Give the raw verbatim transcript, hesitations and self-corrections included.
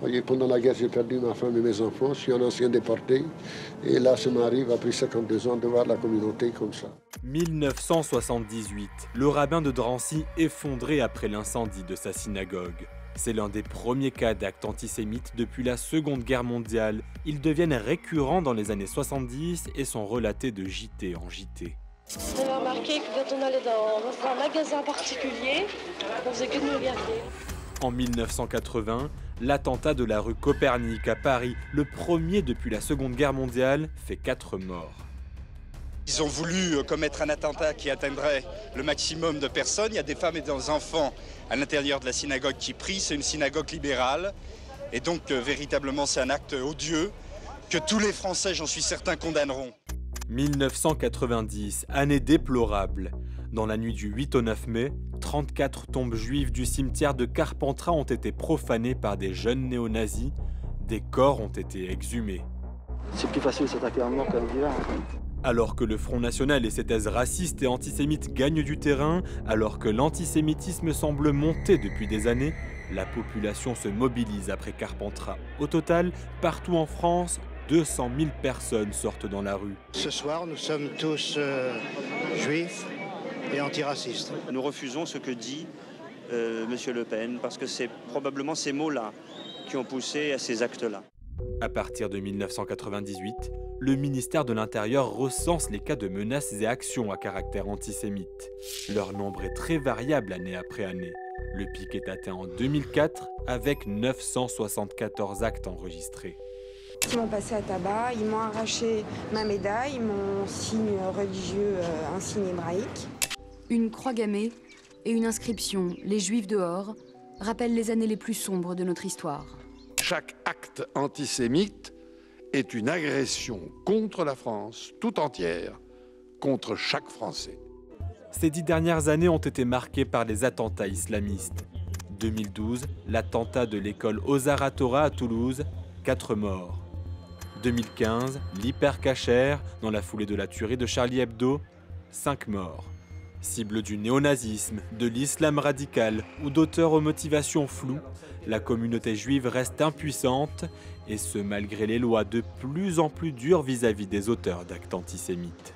Voyez, pendant la guerre, j'ai perdu ma femme et mes enfants. Je suis un ancien déporté. Et là, ça m'arrive, après cinquante-deux ans, de voir la communauté comme ça. mille neuf cent soixante-dix-huit, le rabbin de Drancy effondré après l'incendie de sa synagogue. C'est l'un des premiers cas d'actes antisémites depuis la Seconde Guerre mondiale. Ils deviennent récurrents dans les années soixante-dix et sont relatés de J T en J T. J'avais remarqué que quand on allait dans un magasin particulier, on faisait que de nous regarder. En mille neuf cent quatre-vingts, l'attentat de la rue Copernic à Paris, le premier depuis la Seconde Guerre mondiale, fait quatre morts. Ils ont voulu commettre un attentat qui atteindrait le maximum de personnes. Il y a des femmes et des enfants à l'intérieur de la synagogue qui prient. C'est une synagogue libérale. Et donc, véritablement, c'est un acte odieux que tous les Français, j'en suis certain, condamneront. mille neuf cent quatre-vingt-dix, année déplorable. Dans la nuit du huit au neuf mai, trente-quatre tombes juives du cimetière de Carpentras ont été profanées par des jeunes néo-nazis. Des corps ont été exhumés. C'est plus facile de s'attaquer à un mort qu'à un vivant. Alors que le Front National et ses thèses racistes et antisémites gagnent du terrain, alors que l'antisémitisme semble monter depuis des années, la population se mobilise après Carpentras. Au total, partout en France, deux cent mille personnes sortent dans la rue. Ce soir, nous sommes tous euh, juifs et antiracistes. Nous refusons ce que dit euh, M. Le Pen, parce que c'est probablement ces mots-là qui ont poussé à ces actes-là. À partir de mille neuf cent quatre-vingt-dix-huit, le ministère de l'Intérieur recense les cas de menaces et actions à caractère antisémite. Leur nombre est très variable année après année. Le pic est atteint en deux mille quatre avec neuf cent soixante-quatorze actes enregistrés. Ils m'ont passé à tabac, ils m'ont arraché ma médaille, mon signe religieux, un signe hébraïque. Une croix gammée et une inscription « Les Juifs dehors » rappellent les années les plus sombres de notre histoire. Chaque acte antisémite est une agression contre la France tout entière, contre chaque Français. Ces dix dernières années ont été marquées par les attentats islamistes. deux mille douze, l'attentat de l'école Ozar Atora à Toulouse, quatre morts. deux mille quinze, l'hypercachère, dans la foulée de la tuerie de Charlie Hebdo, cinq morts. Cible du néonazisme, de l'islam radical ou d'auteurs aux motivations floues, la communauté juive reste impuissante, et ce malgré les lois de plus en plus dures vis-à-vis des auteurs d'actes antisémites.